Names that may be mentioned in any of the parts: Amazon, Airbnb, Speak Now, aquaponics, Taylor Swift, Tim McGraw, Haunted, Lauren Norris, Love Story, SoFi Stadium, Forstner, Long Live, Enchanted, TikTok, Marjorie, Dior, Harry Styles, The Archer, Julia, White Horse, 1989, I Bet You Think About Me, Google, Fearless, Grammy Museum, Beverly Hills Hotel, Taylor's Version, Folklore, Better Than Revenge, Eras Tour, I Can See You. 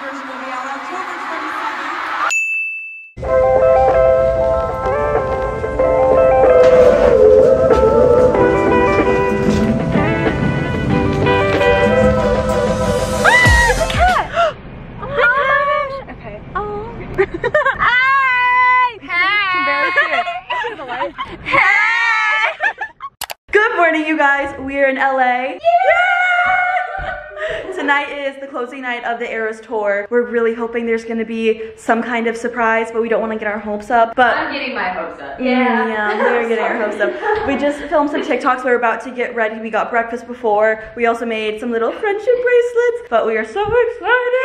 Version will be on October 27th. Closing night of the Eras Tour. We're really hoping there's gonna be some kind of surprise, but we don't want to get our hopes up. But I'm getting my hopes up. Yeah, we're getting our hopes up. We just filmed some TikToks. We're about to get ready. We got breakfast before. We also made some little friendship bracelets, but we are so excited.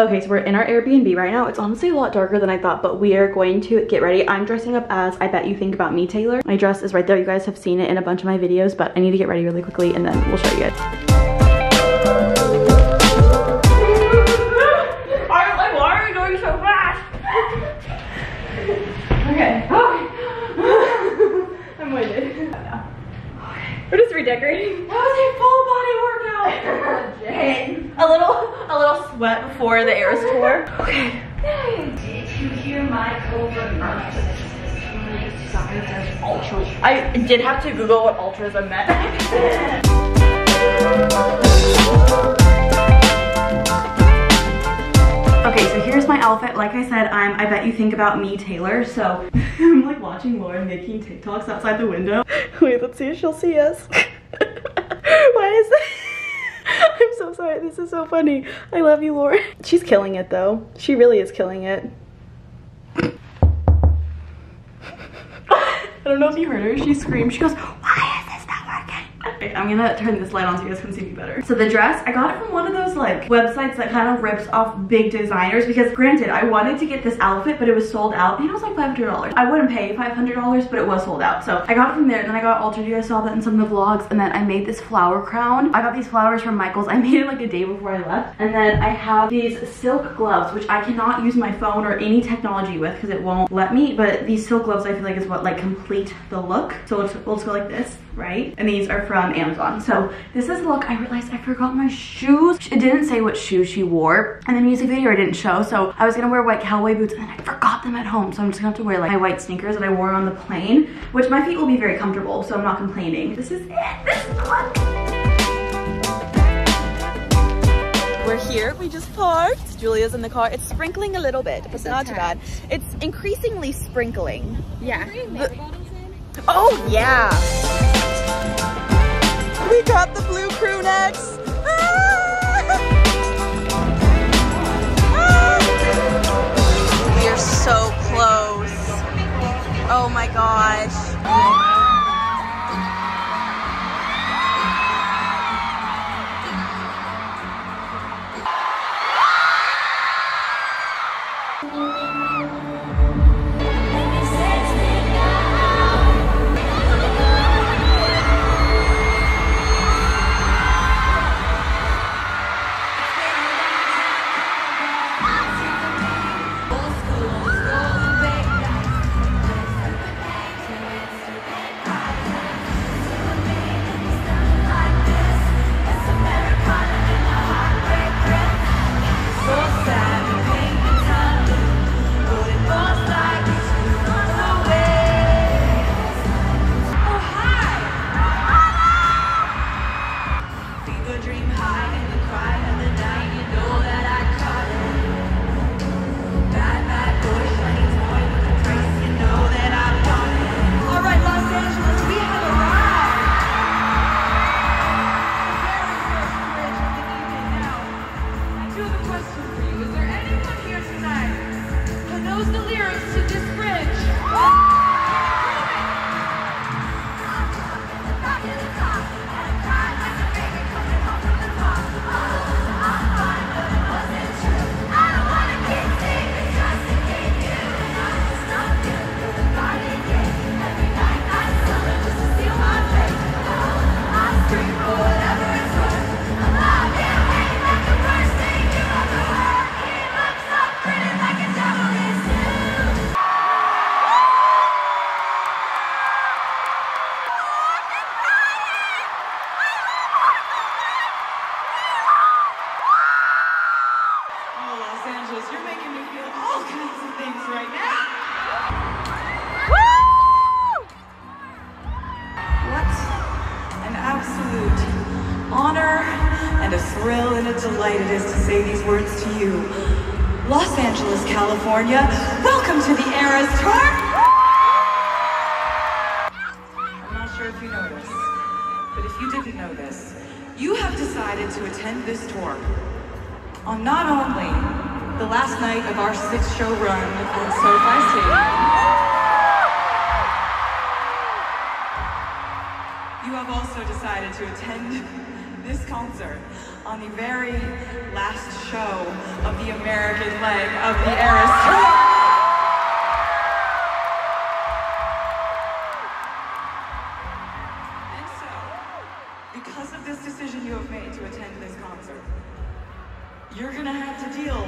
Okay, so we're in our Airbnb right now. It's honestly a lot darker than I thought, but we are going to get ready. I'm dressing up as I Bet You Think About Me, Taylor. My dress is right there. You guys have seen it in a bunch of my videos, but I need to get ready really quickly and then we'll show you guys. We're just redecorating. That was a full body workout. Legit. A little sweat before the Eras Tour. Okay. Did you hear my overnight? I did have to Google what altruism meant. Okay, so here's my outfit. Like I said, I'm I Bet You Think About Me, Taylor, so I'm like watching Lauren making TikToks outside the window. Wait, let's see if she'll see us. Why is that? I'm so sorry, this is so funny. I love you, Lauren. She's killing it though. She really is killing it. I don't know if you heard her, she screamed. She goes, why is this not working? Okay, I'm gonna turn this light on so you guys can see me better. So the dress, I got it from one of those like websites that kind of rips off big designers, because granted, I wanted to get this outfit, but it was sold out and it was like $500. I wouldn't pay $500, but it was sold out. So I got it from there, and then I got altered. You guys saw that in some of the vlogs, and then I made this flower crown. I got these flowers from Michael's. I made it like a day before I left. And then I have these silk gloves, which I cannot use my phone or any technology with because it won't let me, but these silk gloves I feel like is what like complete the look. So we'll just go like this, right? And these are from Amazon. So this is the look. I realized I forgot my shoes. It didn't say what shoes she wore, and the music video I didn't show, so I was gonna wear white cowboy boots and then I forgot them at home, so I'm just gonna have to wear like my white sneakers that I wore on the plane, which my feet will be very comfortable, so I'm not complaining. This is it. This is the look. We're here. We just parked. Julia's in the car. It's sprinkling a little bit, but it's not too bad. It's increasingly sprinkling. Yeah. Oh yeah. We got the blue crew necks. Ah! Ah! We are so close. Oh my gosh. thrill and a delight it is to say these words to you. Los Angeles, California, welcome to the Eras Tour! I'm not sure if you know this, but if you didn't know this, you have decided to attend this tour on not only the last night of our 6-show run at SoFi Stadium, you have also decided to attend this concert on the very last show of the American leg of the Eras Tour. And so, because of this decision you have made to attend this concert, you're gonna have to deal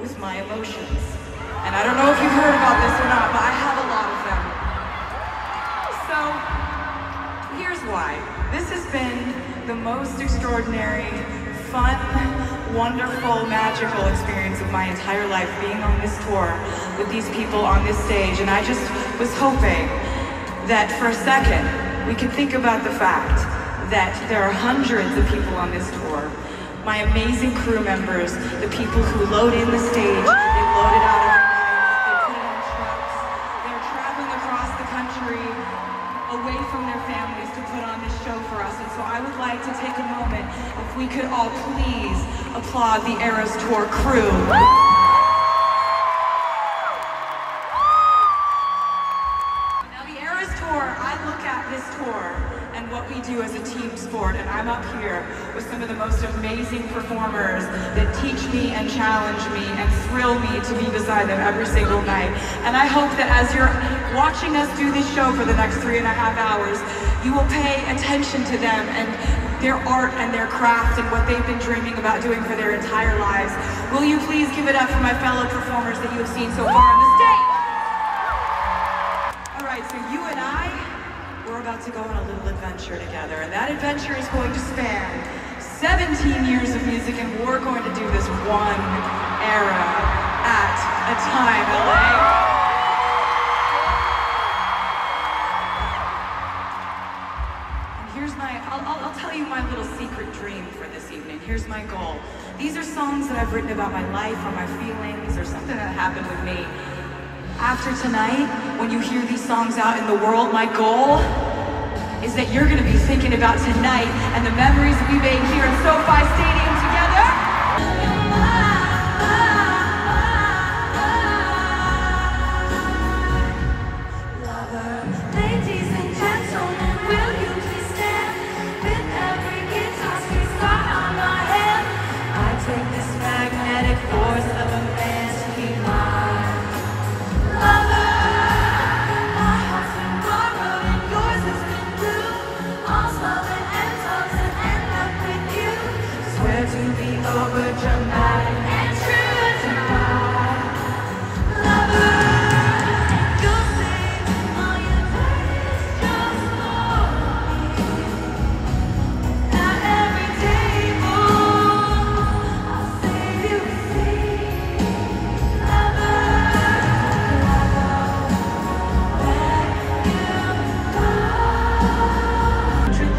with my emotions. And I don't know if you've heard about this or not, but I have a lot of them. So, here's why. This has been the most extraordinary, fun, wonderful, magical experience of my entire life, being on this tour with these people on this stage. And I just was hoping that for a second, we could think about the fact that there are hundreds of people on this tour. My amazing crew members, the people who load in the stage, they load it out of the night, they put it on trucks, they're traveling across the country, away from their families to put on this show for us. And so I would like to take a moment if we could all please applaud the Eras Tour crew. Now the Eras Tour, I look at this tour and what we do as a team sport, and I'm up here with some of the most amazing performers that teach me and challenge me and thrill me to be beside them every single night. And I hope that as you're watching us do this show for the next 3.5 hours, you will pay attention to them and their art and their craft and what they've been dreaming about doing for their entire lives. Will you please give it up for my fellow performers that you have seen so far on the stage? All right, so you and I, we're about to go on a little adventure together, and that adventure is going to span 17 years of music, and we're going to do this one era at a time, LA. I'll tell you my little secret dream for this evening. Here's my goal. These are songs that I've written about my life or my feelings or something that happened with me. After tonight, when you hear these songs out in the world, my goal is that you're gonna be thinking about tonight and the memories we made here at SoFi Stadium together.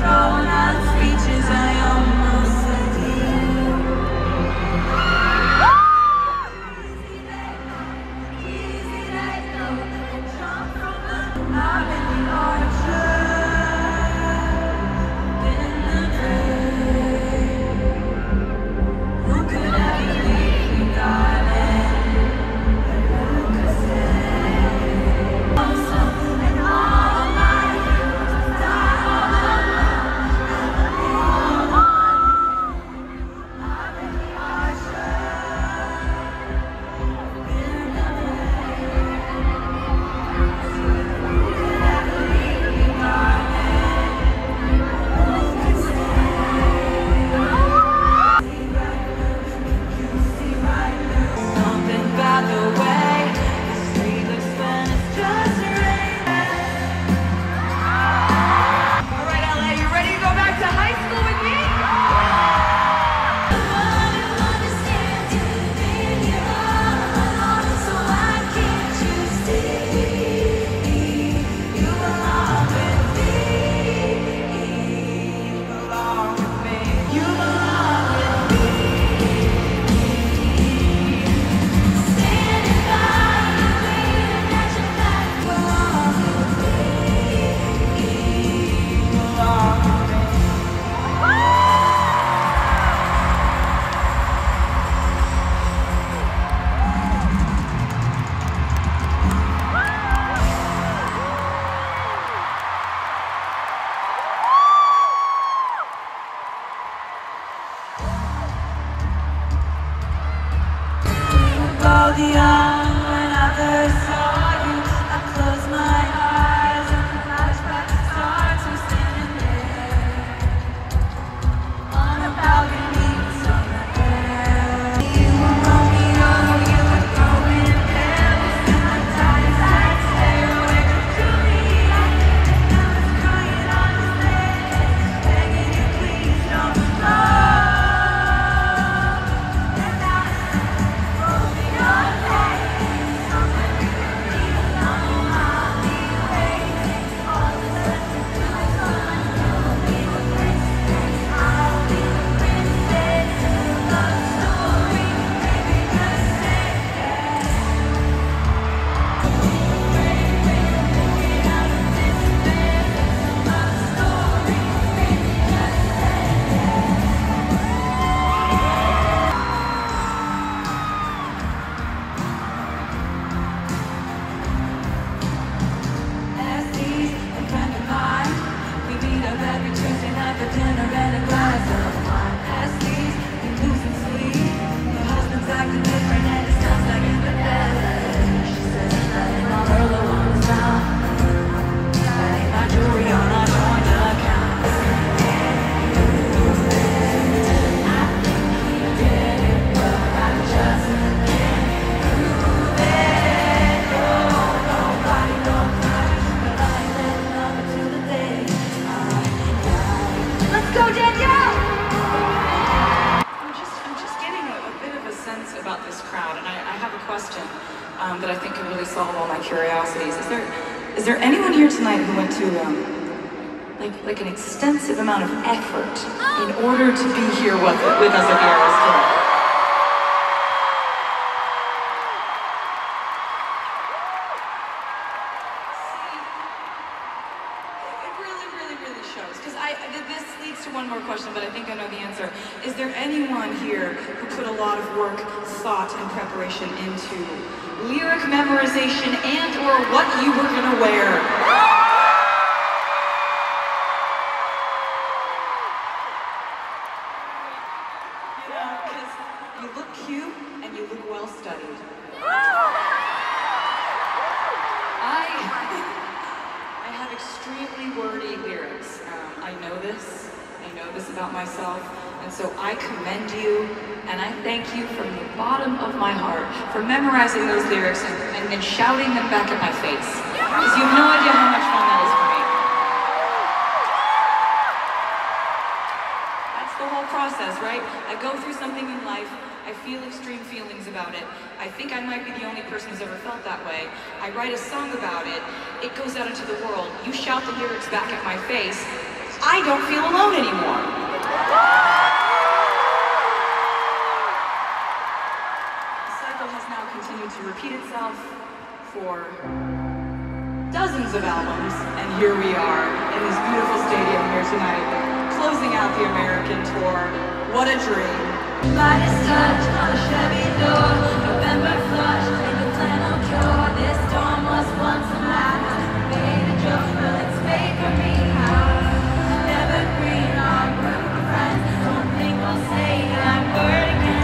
Throwing out speeches I almost believe. Amount of effort in order to be here with us at the Eras Tour. See, it really shows. Because this leads to one more question, but I think I know the answer. Is there anyone here who put a lot of work, thought, and preparation into lyric memorization and or what you were gonna wear? For memorizing those lyrics and shouting them back at my face. Because you have no idea how much fun that is for me. That's the whole process, right? I go through something in life, I feel extreme feelings about it. I think I might be the only person who's ever felt that way. I write a song about it, it goes out into the world. You shout the lyrics back at my face, I don't feel alone anymore. To repeat itself for dozens of albums, and here we are in this beautiful stadium here tonight, closing out the American tour. What a dream! Lightest touch on a Chevy door, November flush, take the plan on cure. This storm was once a map, made a joke, well it's made for me. Never green on group of friends, don't think I'll say that word again.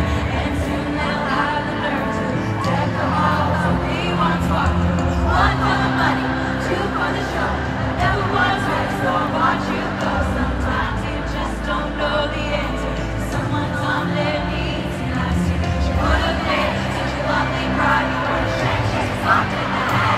One for the money, two for the show. Never was right, so I watch you go. Sometimes you just don't know the answer. Someone's on their knees and I see. She would have made such a lovely bride. You were a shame, she's locked in the house.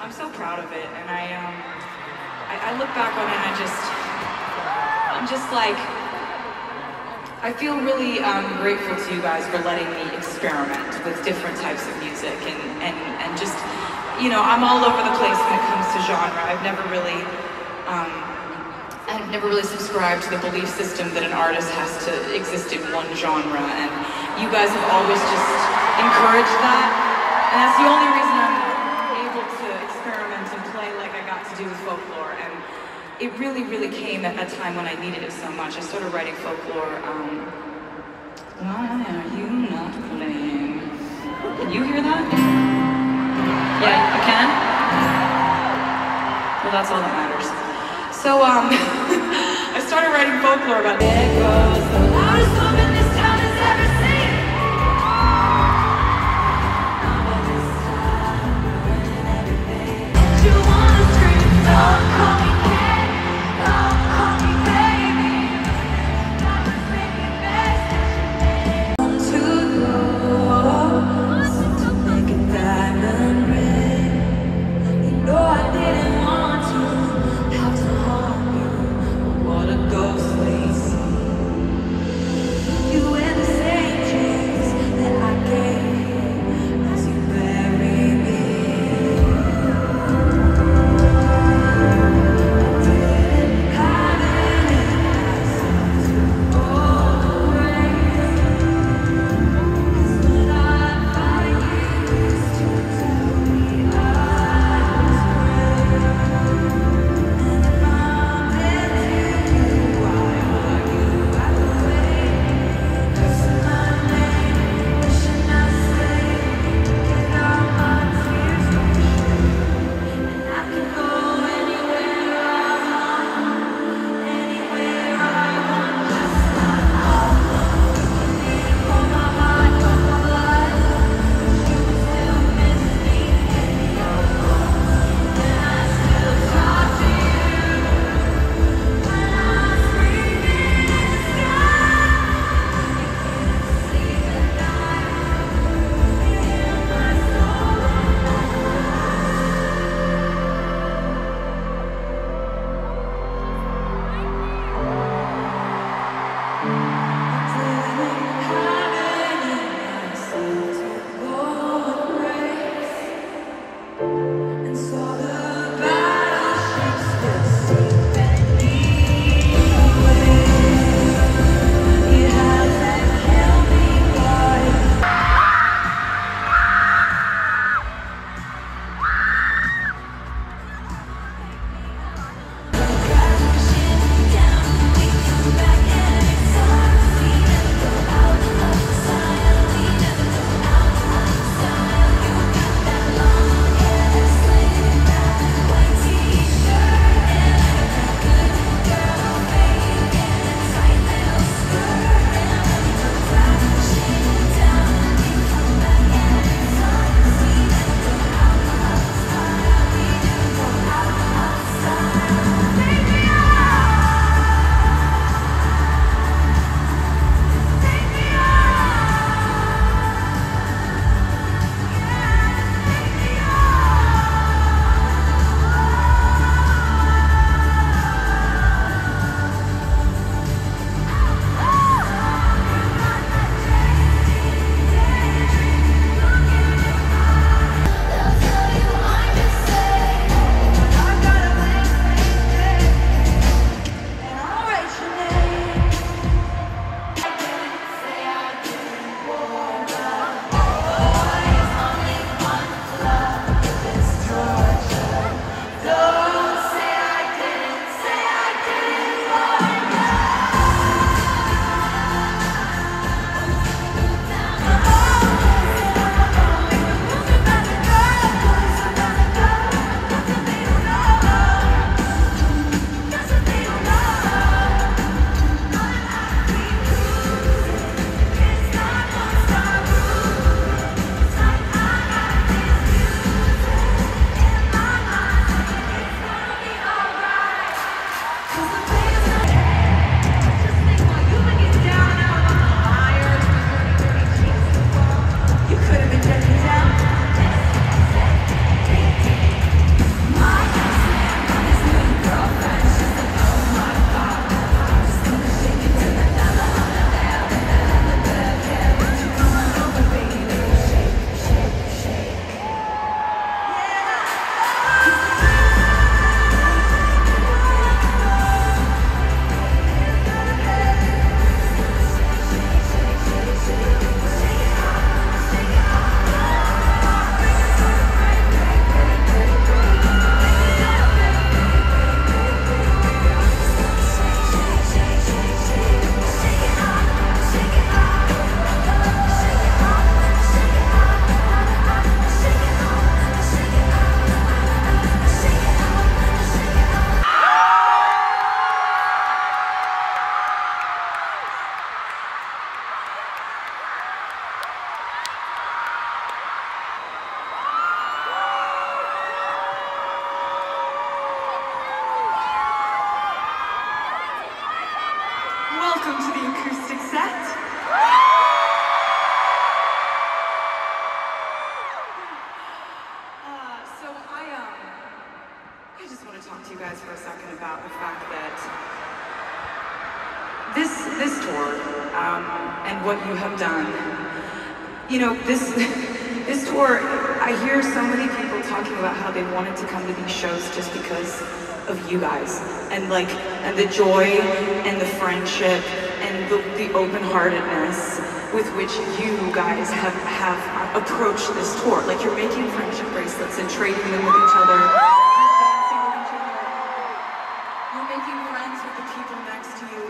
I'm so proud of it, and I look back on it and I'm just like, I feel really grateful to you guys for letting me experiment with different types of music, and just, you know, I'm all over the place when it comes to genre. I've never really subscribed to the belief system that an artist has to exist in one genre, and you guys have always just encouraged that, and that's the only reason I'm able to experiment and play like I got to do with Folklore. And it really, really came at that time when I needed it so much. I started writing Folklore. Why are you not playing? Can you hear that? Yeah, I can? Well, that's all that matters. So, I started writing Folklore about there goes the loudest woman this town has ever seen. But this time we're burning everything. You wanna scream, don't call me kid, don't call me baby. That was making best that you made. Want to go, so don't make a diamond ring. You know I didn't want to. What a ghostly scene. Welcome to the acoustic set. So I just want to talk to you guys for a second about the fact that this tour and what you have done. You know, this tour, I hear so many people talking about how they wanted to come to these shows just because of you guys, and the joy and the friendship and the open-heartedness with which you guys have approached this tour. Like, you're making friendship bracelets and trading them with each other. You're dancing with each other. You're making friends with the people next to you.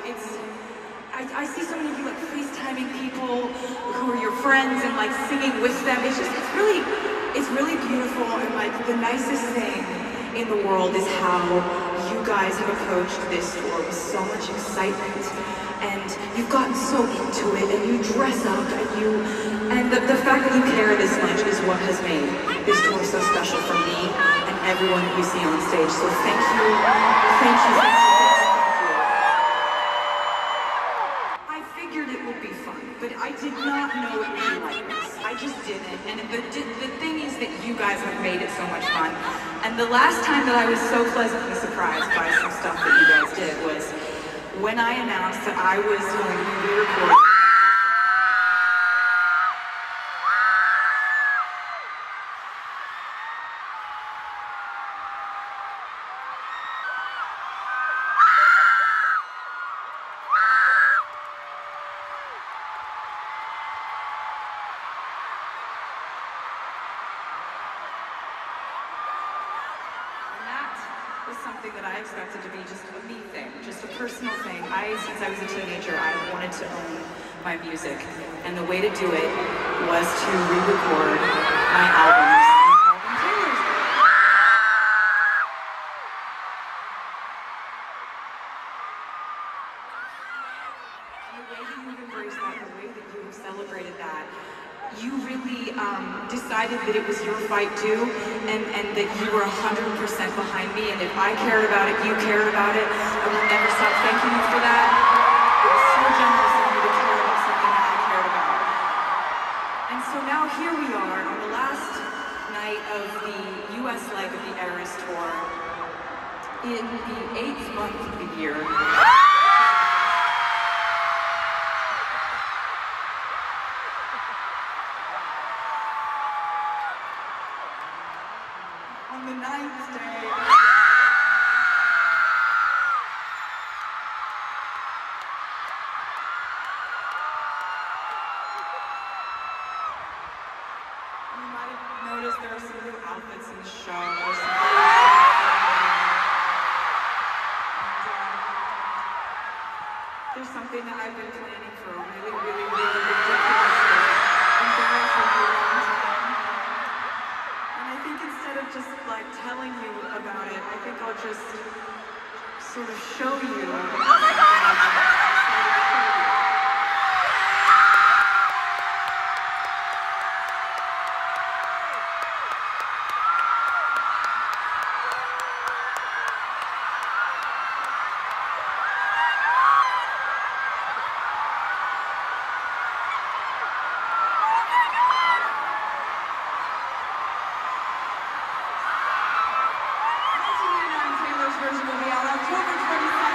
I see so many of you like FaceTiming people who are your friends and like singing with them. It's just, it's really beautiful, and like the nicest thing in the world is how you guys have approached this tour with so much excitement, and you've gotten so into it, and you dress up, and the fact that you care this much is what has made this tour so special for me and everyone you see on stage. So thank you, thank you, thank you, thank you. I figured it would be fun, but I did not know it would be like this. I just didn't, and the thing is that you guys have made it so much fun. And the last time that I was so pleasantly surprised by some stuff that you guys did was when I announced that I was going to be recording. Something that I expected to be just a me thing, just a personal thing. Since I was a teenager, I wanted to own my music, and the way to do it was to re-record my albums and call them Taylor's Version. And the way that you've embraced that, the way that you've celebrated that, you really decided that it was your fight too, and that you were 100% behind me, and if I cared about it, you cared about it. I will never stop thanking you for that. It was so generous of you to care about something that I cared about. And so now here we are on the last night of the US leg of the Eras Tour, in the 8th month of the year. Taylor's Version will be out October 27th.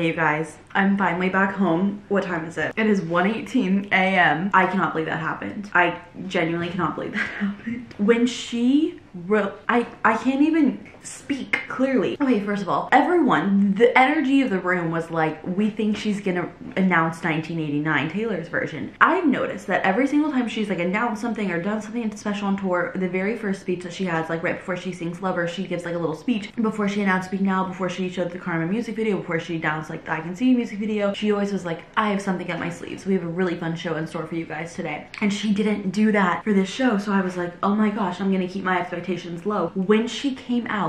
You guys, I'm finally back home. What time is it? It is 1:18 a.m. I cannot believe that happened. I genuinely cannot believe that happened. When she wrote, I can't even speak clearly. Okay, first of all, everyone, the energy of the room was like, we think she's gonna announce 1989, Taylor's Version. I've noticed that every single time she's like announced something or done something special on tour, the very first speech that she has, like right before she sings Lover, she gives like a little speech before she announced Speak Now, before she showed the Karma music video, before she announced like the I Can See You music video. She always was like, I have something up my sleeve, so we have a really fun show in store for you guys today. And she didn't do that for this show, so I was like, oh my gosh, I'm gonna keep my expectations low. When she came out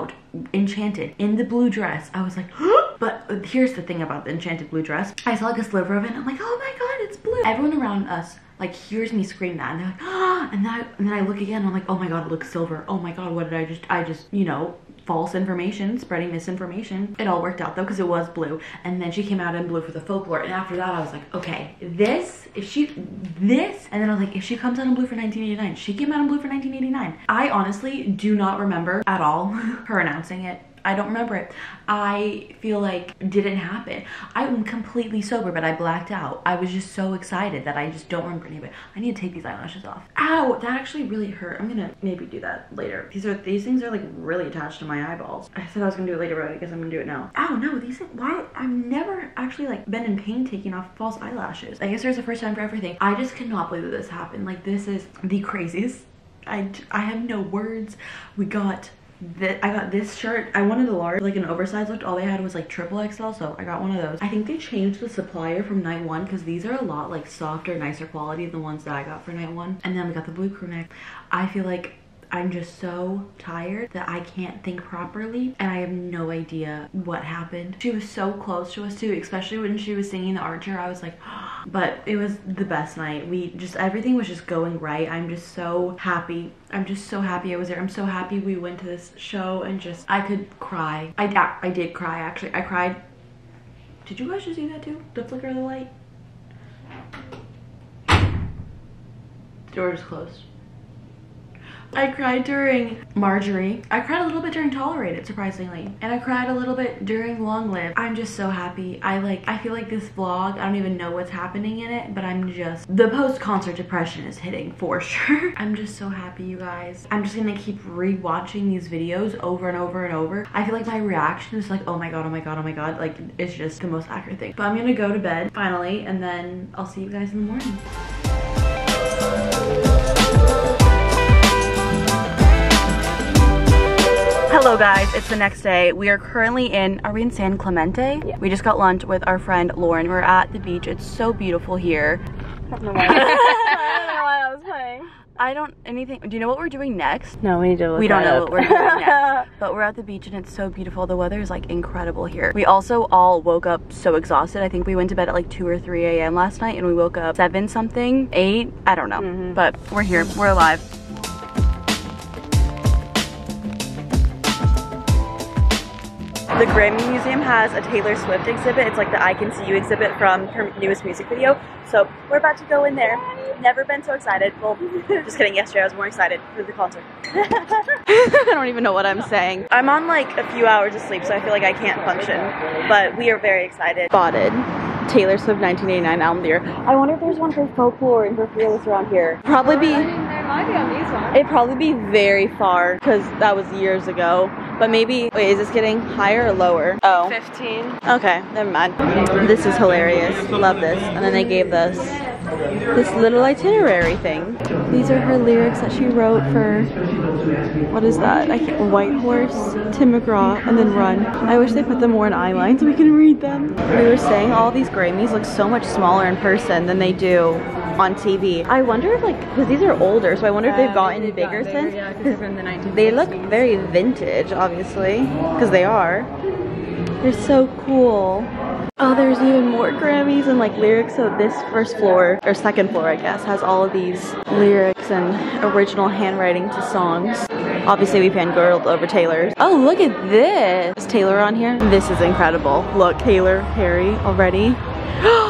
Enchanted in the blue dress, I was like, huh? But here's the thing about the Enchanted blue dress. I saw like a sliver of it and I'm like, oh my god, it's blue. Everyone around us like hears me scream that and they're like, ah, and then I look again and I'm like, oh my god, it looks silver. Oh my god, what did I just, you know, false information, spreading misinformation. It all worked out though, because it was blue. And then she came out in blue for the Folklore, and after that I was like, okay, and then I was like, if she comes out in blue for 1989, she came out in blue for 1989. I honestly do not remember at all her announcing it. I don't remember it. I feel like it didn't happen. I'm completely sober, but I blacked out. I was just so excited that I just don't remember any of it. I need to take these eyelashes off. Ow, that actually really hurt. I'm gonna maybe do that later. These things are like really attached to my eyeballs. I said I was gonna do it later, but I guess I'm gonna do it now. Ow, no, these things, why? I've never actually like been in pain taking off false eyelashes. I guess there's a first time for everything. I just cannot believe that this happened. Like, this is the craziest. I have no words. I got this shirt. I wanted a large, like an oversized look. All they had was like triple XL, so I got one of those. I think they changed the supplier from night one because these are a lot like softer, nicer quality than the ones that I got for night one. And then we got the blue crew neck. I feel like I'm just so tired that I can't think properly, and I have no idea what happened. She was so close to us too, especially when she was singing The Archer. I was like, oh. But it was the best night. Everything was just going right. I'm just so happy. I'm just so happy I was there. I'm so happy we went to this show, and just, I could cry. I did cry, actually. I cried. Did you guys just see that too? The flicker of the light? The door is closed. I cried during Marjorie. I cried a little bit during Tolerated, surprisingly. And I cried a little bit during Long Live. I'm just so happy. I feel like this vlog, I don't even know what's happening in it, but I'm just, the post-concert depression is hitting for sure. I'm just so happy, you guys. I'm just gonna keep re-watching these videos over and over and over. I feel like my reaction is like, oh my god, oh my god, oh my god. Like, it's just the most accurate thing. But I'm gonna go to bed, finally, and then I'll see you guys in the morning. Hello guys, it's the next day. We are currently are we in San Clemente? Yeah. We just got lunch with our friend Lauren. We're at the beach. It's so beautiful here. I don't know why I was playing. Do you know what we're doing next? No, we need to look We don't know what we're doing next. But we're at the beach and it's so beautiful. The weather is like incredible here. We also all woke up so exhausted. I think we went to bed at like 2 or 3 a.m. last night and we woke up 7 something, 8, I don't know. But we're here, we're alive. The Grammy Museum has a Taylor Swift exhibit. It's like the I Can See You exhibit from her newest music video. So we're about to go in there. Never been so excited. Well, just kidding. Yesterday I was more excited for the concert. I don't even know what I'm saying. I'm on like a few hours of sleep, so I feel like I can't function. But we are very excited. Spotted Taylor Swift 1989 album there. I wonder if there's one for Folklore and for Fearless around here. Probably be. It'd probably be very far because that was years ago. But maybe, wait, is this getting higher or lower? Oh. 15. Okay, never mind. This is hilarious. Love this. And then they gave us this little itinerary thing. These are her lyrics that she wrote for, what is that? White Horse, Tim McGraw, and then Run. I wish they put them more in eyeline so we can read them. We were saying all these Grammys look so much smaller in person than they do on TV. I wonder if like, because these are older, so I wonder if they've gotten bigger since. Yeah, because they're from the 1950s. They look very vintage, obviously, because they are. They're so cool. Oh, there's even more Grammys and like lyrics. So this first floor, or second floor, I guess, has all of these lyrics and original handwriting to songs. Obviously we fangirled over Taylor. Oh, look at this. Is Taylor on here? This is incredible. Look, Taylor, Harry already. Oh!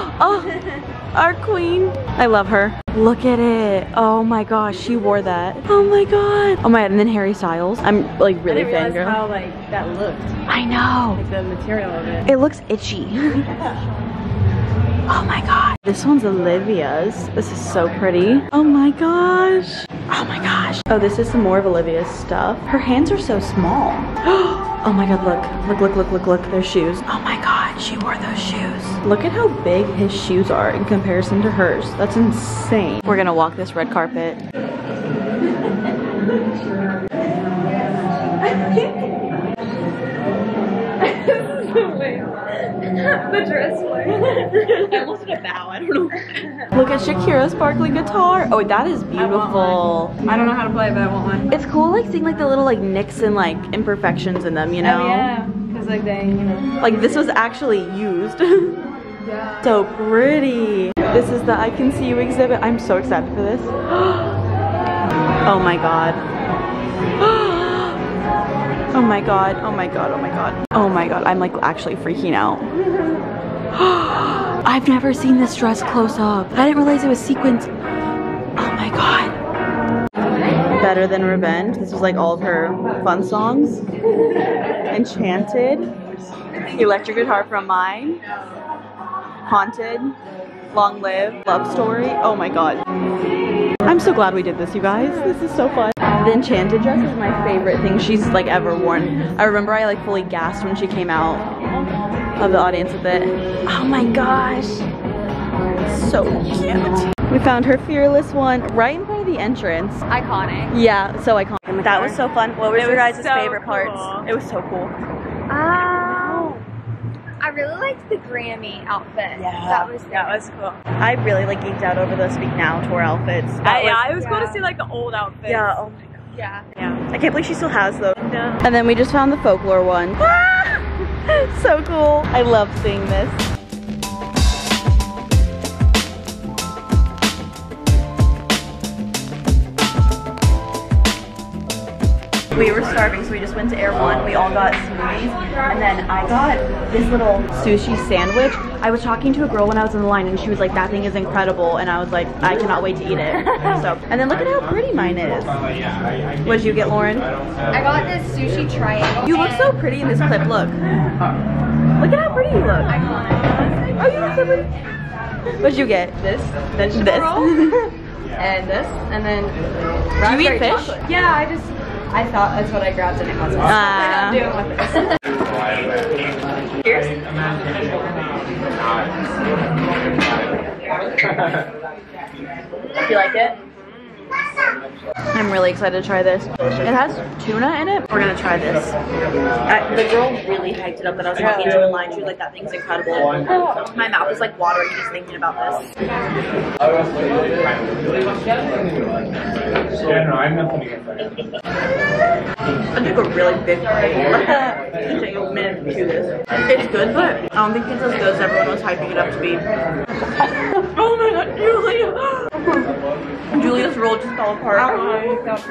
Our queen. I love her. Look at it. Oh my gosh, she wore that. Oh my god. Oh my god, and then Harry Styles. I'm like really fangirl. How like that looked. I know. Like the material of it. It looks itchy. Oh my god. This one's Olivia's. This is so pretty. Oh my gosh. Oh my gosh. Oh, this is some more of Olivia's stuff. Her hands are so small. Oh my god, look. Look, look, look, look, look. Their shoes. Oh my god, she wore those shoes. Look at how big his shoes are in comparison to hers. That's insane. We're gonna walk this red carpet. The dress one. I almost did a bow, I don't know. Look at Shakira's sparkly guitar. Oh, that is beautiful. I don't know how to play, but I want one. It's cool like seeing like the little like nicks and like imperfections in them, you know? Oh yeah, because like they, you know. Like this was actually used. Yeah. So pretty. This is the I Can See You exhibit. I'm so excited for this. Oh my god. Oh my god, oh my god, oh my god. Oh my god, I'm like actually freaking out. I've never seen this dress close up. I didn't realize it was sequined. Oh my god. Better Than Revenge. This was like all of her fun songs. Enchanted, electric guitar from Mine, Haunted, Long Live, Love Story. Oh my god. I'm so glad we did this, you guys. This is so fun. The Enchanted dress is my favorite thing she's like ever worn. I remember I like fully gasped when she came out of the audience with it. Oh my gosh. So cute. We found her Fearless one right by the entrance. Iconic. Yeah, so iconic. That was so fun. What was your guys' favorite parts? It was so cool. I really liked the Grammy outfit. Yeah, that was cool. I really like geeked out over the Speak Now tour outfits. It was cool to see like the old outfits. Yeah. Oh my god. Yeah. Yeah. I can't believe she still has those. No. And then we just found the Folklore one. Ah! So cool. I love seeing this. We were starving, so we just went to Air One. We all got smoothies, and then I got this little sushi sandwich. I was talking to a girl when I was in the line, and she was like, that thing is incredible, and I was like, I cannot wait to eat it. So, and then look at how pretty mine is. What did you get, Lauren? I got this sushi triangle. You look so pretty in this clip, look. Look at how pretty you look. Oh, you look so pretty. What did you get? This, this. And this, and then raspberry chocolate. Yeah, I thought that's what I grabbed and it wasn't. I'm doing with this. Cheers. You like it? I'm really excited to try this. It has tuna in it. We're gonna try this. The girl really hyped it up that I was talking to in line. She was like, that thing's incredible. My mouth is like watering just thinking about this. I took a really big bite. It took a minute to chew this. It's good, but I don't think it's as good as everyone was hyping it up to be. Oh my god, Julia! Julia's roll just fell apart. Oh my god.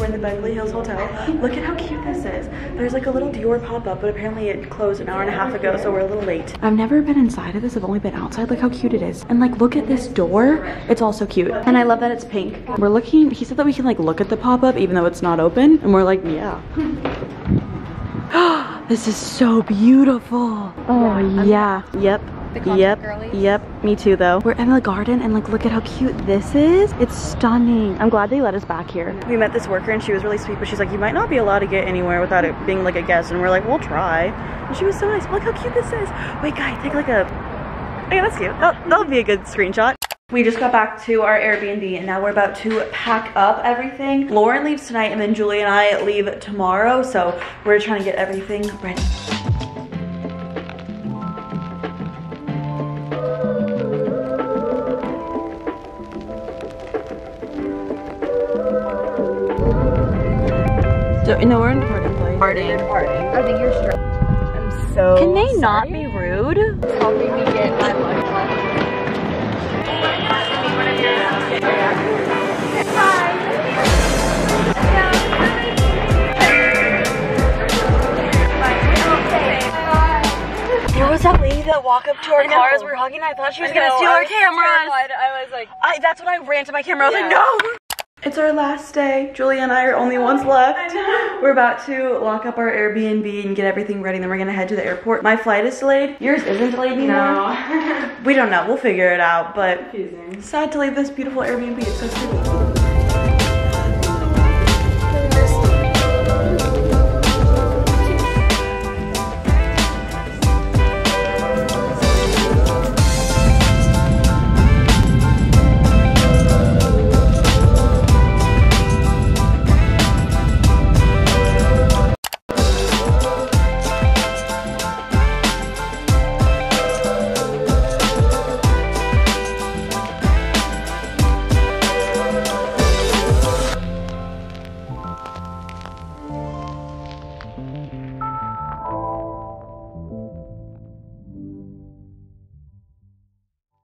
We're in the Beverly Hills Hotel. Look at how cute this is. There's like a little Dior pop-up, but apparently it closed an hour and a half ago, so we're a little late. I've never been inside of this. I've only been outside. Look how cute it is. And like, look at this door. It's also cute. And I love that it's pink. We're looking, he said that we can like look at the pop-up even though it's not open. And we're like, yeah. This is so beautiful. Oh yeah. Yep. Yep, me too though. We're in the garden and like look at how cute this is. It's stunning. I'm glad they let us back here. We met this worker and she was really sweet, but she's like, you might not be allowed to get anywhere without it being like a guest. And we're like, we'll try. And she was so nice. Look how cute this is. Wait guys, take like a, oh yeah, that's cute. That'll be a good screenshot. We just got back to our Airbnb and now we're about to pack up everything. Lauren leaves tonight and then Julie and I leave tomorrow. So we're trying to get everything ready. No, we're in party. I think you're straight. I'm so Can they sorry? Not be rude? Helping me get my lunch. Bye. There was that lady that walked up to our car as we were hugging. I thought she was gonna steal our cameras. I was like, that's when I ran to my camera. I was like, no. It's our last day. Julia and I are only ones left. We're about to lock up our Airbnb and get everything ready. Then we're gonna head to the airport. My flight is delayed. Yours isn't delayed anymore? No. We don't know. We'll figure it out. But sad to leave this beautiful Airbnb. It's so pretty.